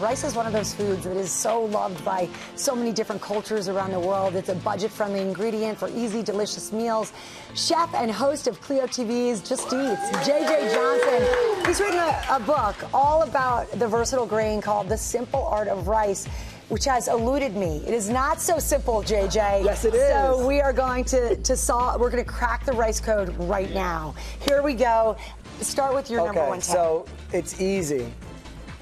Rice is one of those foods that is so loved by so many different cultures around the world. It's a budget-friendly ingredient for easy, delicious meals. Chef and host of Clio TV's Just Eats, J.J. Johnson, he's written a book all about the versatile grain called The Simple Art of Rice, which has eluded me. It is not so simple, JJ. Yes, it is. So we are going to crack the rice code right now. Here we go. Start with your number one tip. So it's easy.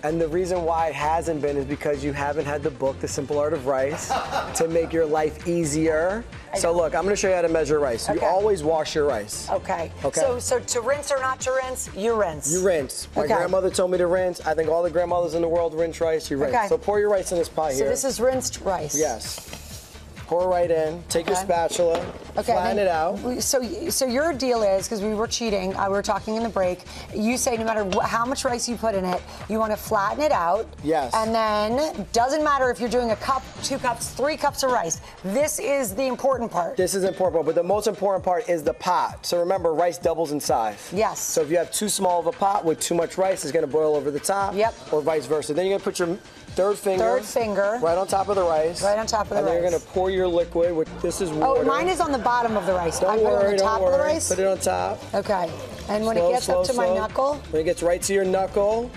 And the reason why it hasn't been is because you haven't had the book, The Simple Art of Rice, to make your life easier. So look, I'm gonna show you how to measure rice. Okay. You always wash your rice. Okay. So to rinse or not to rinse, you rinse. You rinse. My grandmother told me to rinse. I think all the grandmothers in the world rinse rice, you rinse. Okay. So pour your rice in this pot here. So this is rinsed rice. Yes. Pour right in. Take your spatula. Flatten it out. So your deal is, because we were cheating, we were talking in the break, you say no matter how much rice you put in it, you want to flatten it out. Yes. And then, doesn't matter if you're doing a cup, 2 cups, 3 cups of rice. This is the important part. This is important, but the most important part is the pot. So remember, rice doubles in size. Yes. So if you have too small of a pot with too much rice, it's going to boil over the top. Yep. Or vice versa. Then you're going to put your third finger right on top of the rice. Right on top of the rice. And then you're going to pour your liquid, which this is water. Oh, mine is on the bottom of the rice. Don't worry, I put it on the top of the rice. Put it on top. Okay. And when it gets up to my knuckle? When it gets right to your knuckle,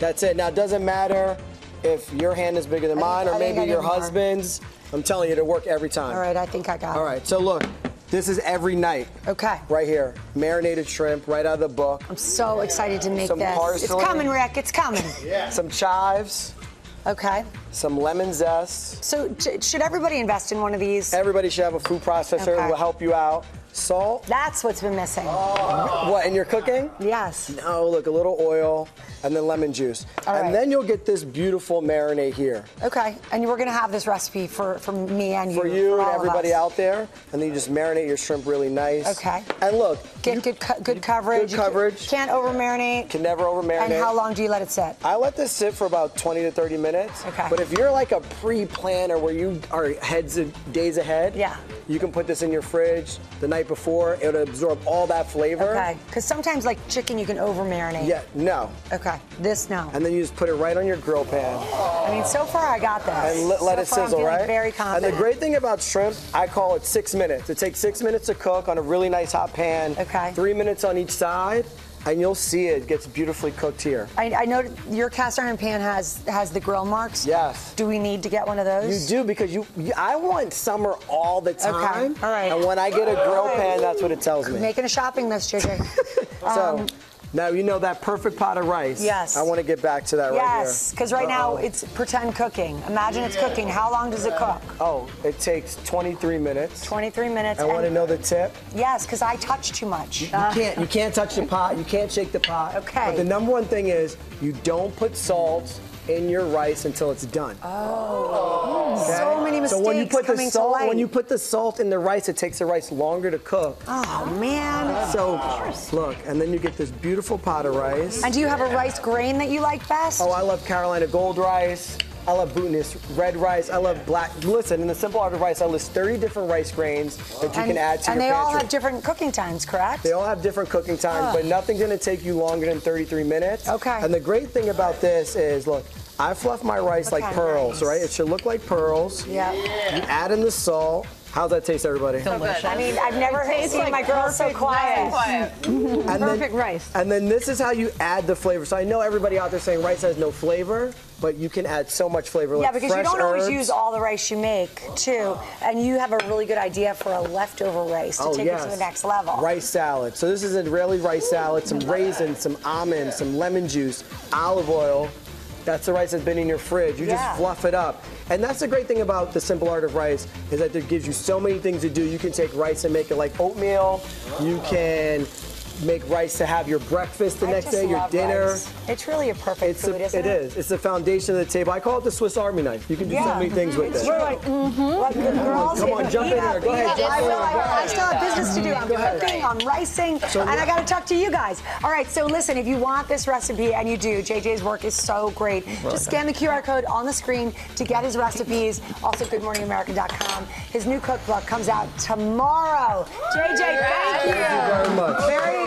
that's it. Now, it doesn't matter if your hand is bigger than mine or maybe your husband's. I'm telling you, it'll work every time. All right, I think I got it. All right, so look. This is every night. Okay. Right here. Marinated shrimp, right out of the book. I'm so excited to make this. Parsley. It's coming, Rick. It's coming. Some chives. Okay. Some lemon zest. So should everybody invest in one of these? Everybody should have a food processor. It will help you out. Salt. That's what's been missing. Oh. What, in your cooking? Yes. No, look, a little oil and then lemon juice. All right. Then you'll get this beautiful marinade here. Okay, and we're gonna have this recipe for me and you. For you and everybody out there. And then you just marinate your shrimp really nice. Okay. And look. Get good coverage. Good coverage. Can't over-marinate. Can never over-marinate. And how long do you let it sit? I let this sit for about 20 to 30 minutes. Okay. But if you're like a pre-planner where you are days ahead, you can put this in your fridge the night before. It'll absorb all that flavor. Okay, because sometimes like chicken, you can over-marinate. Yeah, no. Okay, this no. And then you just put it right on your grill pan. I mean, so far I got this. And let it sizzle, right? I'm very confident. And the great thing about shrimp, I call it 6 minutes. It takes 6 minutes to cook on a really nice hot pan. Okay. 3 minutes on each side. And you'll see it gets beautifully cooked here. I know your cast iron pan has the grill marks. Yes. Do we need to get one of those? You do, because I want summer all the time. Okay. All right. And when I get a grill pan, that's what it tells me. Making a shopping list, JJ. So now you know that perfect pot of rice. Yes. I want to get back to that right here. Yes, because right now it's pretend cooking. Imagine it's cooking. How long does it cook? Oh, it takes 23 minutes. 23 minutes. I want to know the tip. Yes, because I touch too much. You can't touch the pot. You can't shake the pot. Okay. But the number one thing is you don't put salt in your rice until it's done. Oh. Okay? So many mistakes when you put the salt in the rice, it takes the rice longer to cook. Oh, man. So, look, and then you get this beautiful pot of rice. And do you have a rice grain that you like best? Oh, I love Carolina gold rice. I love Boutonis red rice. I love black. Listen, in The Simple Art of Rice, I list 30 different rice grains that you can add to your pantry. And they all have different cooking times, correct? They all have different cooking times, but nothing's going to take you longer than 33 minutes. Okay. And the great thing about this is, look, I fluff my rice like pearls, right? It should look like pearls. Yeah. You add in the salt. How's that taste, everybody? So good. I mean, I've never seen my girl so quiet. Perfect rice. And then this is how you add the flavor. So I know everybody out there saying rice has no flavor, but you can add so much flavor. Yeah, because you don't always use all the rice you make, too. And you have a really good idea for a leftover rice to take it to the next level. Rice salad. So this is an Israeli rice salad, some raisins, some almonds, some lemon juice, olive oil. That's the rice that's been in your fridge. You just fluff it up. And that's the great thing about The Simple Art of Rice is that it gives you so many things to do. You can take rice and make it like oatmeal. You can make rice to have your breakfast the next day, your dinner. Rice. It's really a perfect food, isn't it? It is. It's the foundation of the table. I call it the Swiss Army knife. You can do so many things with it. We're like, come on, jump in there. Go ahead. I still have business to do. I'm cooking, I'm ricing, and I got to talk to you guys. All right, so listen, if you want this recipe, and you do, JJ's work is so great. Just scan the QR code on the screen to get his recipes. Also, goodmorningamerica.com. His new cookbook comes out tomorrow. JJ, thank you. Thank you very much. Very